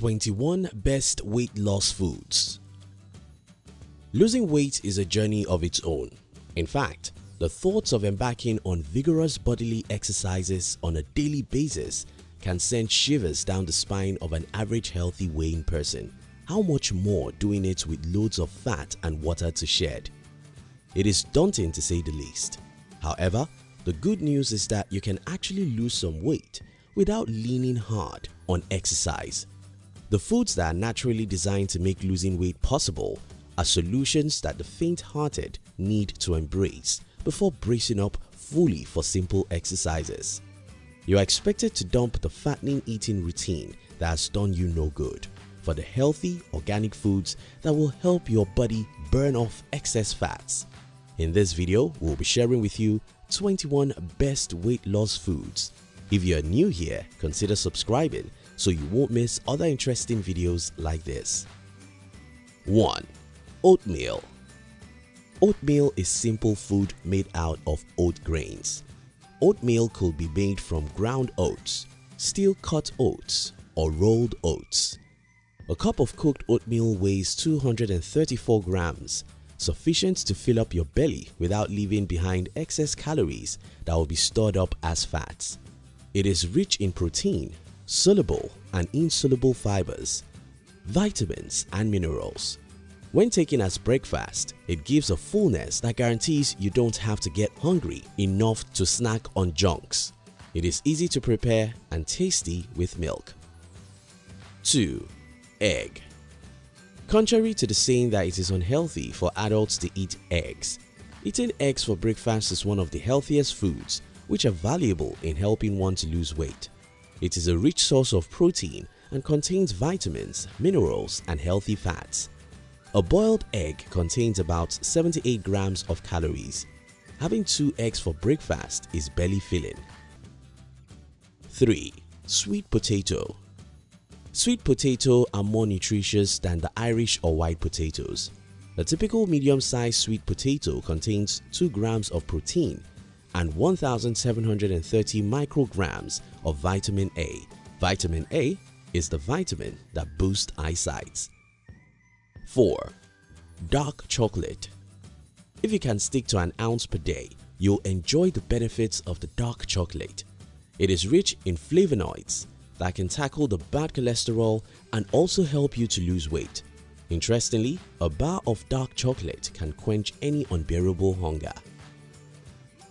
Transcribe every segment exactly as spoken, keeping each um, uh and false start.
twenty-one Best Weight Loss Foods. Losing weight is a journey of its own. In fact, the thoughts of embarking on vigorous bodily exercises on a daily basis can send shivers down the spine of an average healthy weighing person. How much more doing it with loads of fat and water to shed? It is daunting to say the least. However, the good news is that you can actually lose some weight without leaning hard on exercise. The foods that are naturally designed to make losing weight possible are solutions that the faint-hearted need to embrace before bracing up fully for simple exercises. You are expected to dump the fattening eating routine that has done you no good for the healthy, organic foods that will help your body burn off excess fats. In this video, we'll be sharing with you twenty-one Best Weight Loss Foods. If you're new here, consider subscribing so you won't miss other interesting videos like this. one. Oatmeal. Oatmeal is simple food made out of oat grains. Oatmeal could be made from ground oats, steel-cut oats, or rolled oats. A cup of cooked oatmeal weighs two hundred thirty-four grams, sufficient to fill up your belly without leaving behind excess calories that will be stored up as fats. It is rich in protein, soluble and insoluble fibers, vitamins and minerals. When taken as breakfast, it gives a fullness that guarantees you don't have to get hungry enough to snack on junks. It is easy to prepare and tasty with milk. two. Egg. Contrary to the saying that it is unhealthy for adults to eat eggs, eating eggs for breakfast is one of the healthiest foods which are valuable in helping one to lose weight. It is a rich source of protein and contains vitamins, minerals, and healthy fats. A boiled egg contains about seventy-eight grams of calories. Having two eggs for breakfast is belly filling. three. Sweet potato. Sweet potato are more nutritious than the Irish or white potatoes. The typical medium-sized sweet potato contains two grams of protein and one thousand seven hundred thirty micrograms of vitamin A. Vitamin A is the vitamin that boosts eyesight. four. Dark chocolate. If you can stick to an ounce per day, you'll enjoy the benefits of the dark chocolate. It is rich in flavonoids that can tackle the bad cholesterol and also help you to lose weight. Interestingly, a bar of dark chocolate can quench any unbearable hunger.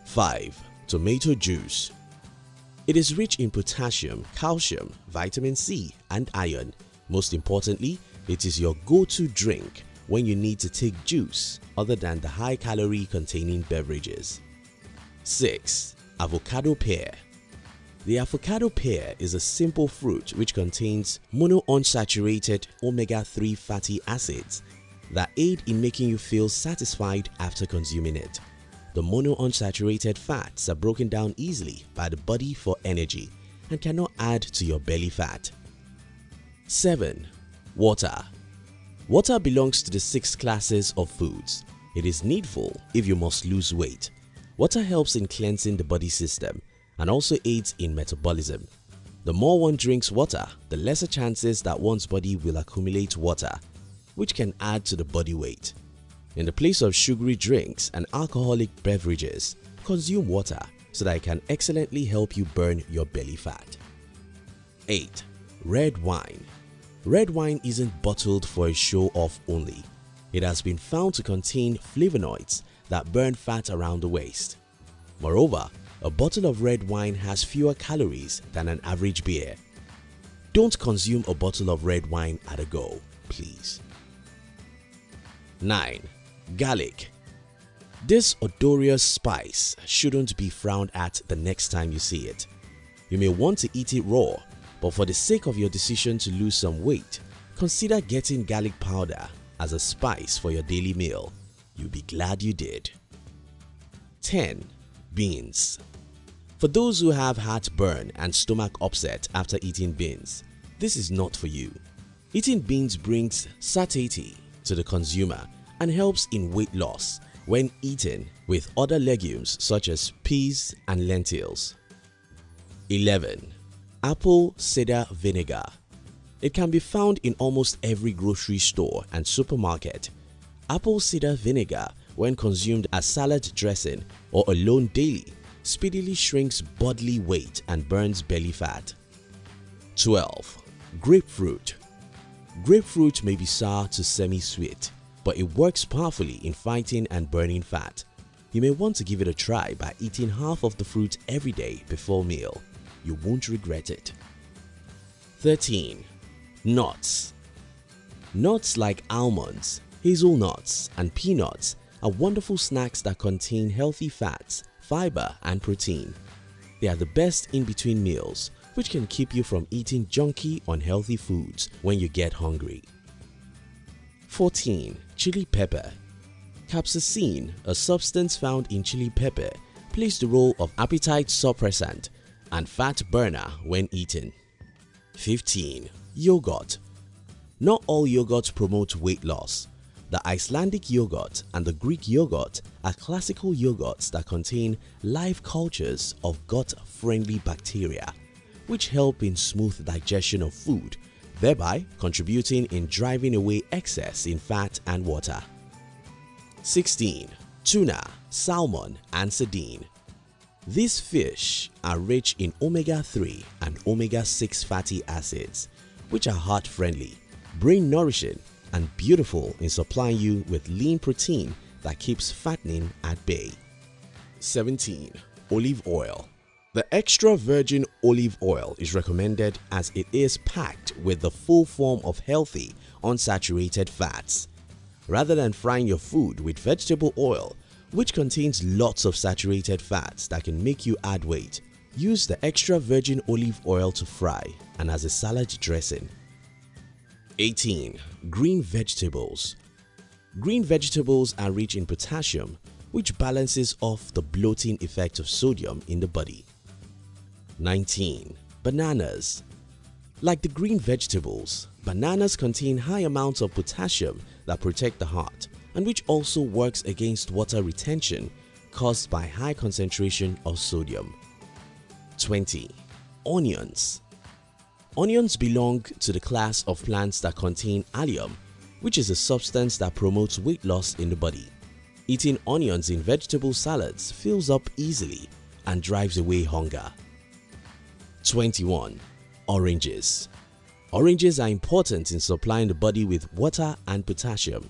five. Tomato juice. It is rich in potassium, calcium, vitamin C, and iron. Most importantly, it is your go-to drink when you need to take juice other than the high-calorie containing beverages. six. Avocado pear. The avocado pear is a simple fruit which contains monounsaturated omega three fatty acids that aid in making you feel satisfied after consuming it. The monounsaturated fats are broken down easily by the body for energy and cannot add to your belly fat. seven. Water. Water belongs to the six classes of foods. It is needful if you must lose weight. Water helps in cleansing the body system and also aids in metabolism. The more one drinks water, the lesser chances that one's body will accumulate water, which can add to the body weight. In the place of sugary drinks and alcoholic beverages, consume water so that it can excellently help you burn your belly fat. eight. Red wine. Red wine isn't bottled for a show-off only. It has been found to contain flavonoids that burn fat around the waist. Moreover, a bottle of red wine has fewer calories than an average beer. Don't consume a bottle of red wine at a go, please. nine. Garlic. This odorous spice shouldn't be frowned at the next time you see it. You may want to eat it raw, but for the sake of your decision to lose some weight, consider getting garlic powder as a spice for your daily meal. You'll be glad you did. ten. Beans. For those who have heartburn and stomach upset after eating beans, this is not for you. Eating beans brings satiety to the consumer and helps in weight loss when eaten with other legumes such as peas and lentils. eleven. Apple cider vinegar. It can be found in almost every grocery store and supermarket. Apple cider vinegar, when consumed as salad dressing or alone daily, speedily shrinks bodily weight and burns belly fat. twelve. Grapefruit. Grapefruit may be sour to semi-sweet, but it works powerfully in fighting and burning fat. You may want to give it a try by eating half of the fruit every day before meal. You won't regret it. thirteen. Nuts. Nuts like almonds, hazelnuts, and peanuts are wonderful snacks that contain healthy fats, fiber, and protein. They are the best in between meals, which can keep you from eating junky, unhealthy foods when you get hungry. fourteen. Chili pepper. Capsaicin, a substance found in chili pepper, plays the role of appetite suppressant and fat burner when eaten. fifteen. Yogurt. Not all yogurts promote weight loss. The Icelandic yogurt and the Greek yogurt are classical yogurts that contain live cultures of gut-friendly bacteria, which help in smooth digestion of food, thereby contributing in driving away excess in fat and water. sixteen. Tuna, salmon, and sardine. These fish are rich in omega three and omega six fatty acids, which are heart-friendly, brain-nourishing, and beautiful in supplying you with lean protein that keeps fattening at bay. seventeen. Olive oil. The extra virgin olive oil is recommended as it is packed with the full form of healthy, unsaturated fats. Rather than frying your food with vegetable oil, which contains lots of saturated fats that can make you add weight, use the extra virgin olive oil to fry and as a salad dressing. eighteen. Green vegetables. Green vegetables are rich in potassium, which balances off the bloating effect of sodium in the body. nineteen. Bananas. Like the green vegetables, bananas contain high amounts of potassium that protect the heart and which also works against water retention caused by high concentration of sodium. twenty. Onions. Onions belong to the class of plants that contain allium, which is a substance that promotes weight loss in the body. Eating onions in vegetable salads fills up easily and drives away hunger. twenty-one. Oranges. Oranges are important in supplying the body with water and potassium.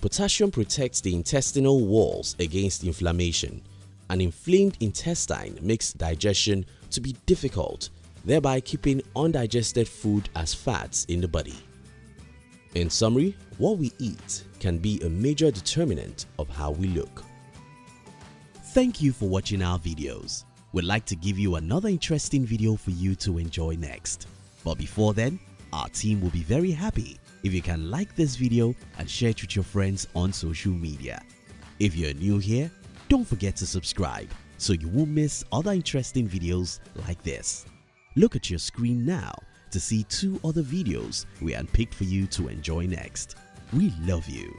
Potassium protects the intestinal walls against inflammation. An inflamed intestine makes digestion to be difficult, thereby keeping undigested food as fats in the body. In summary, what we eat can be a major determinant of how we look. Thank you for watching our videos. We'd like to give you another interesting video for you to enjoy next. But before then, our team will be very happy if you can like this video and share it with your friends on social media. If you're new here, don't forget to subscribe so you won't miss other interesting videos like this. Look at your screen now to see two other videos we handpicked for you to enjoy next. We love you.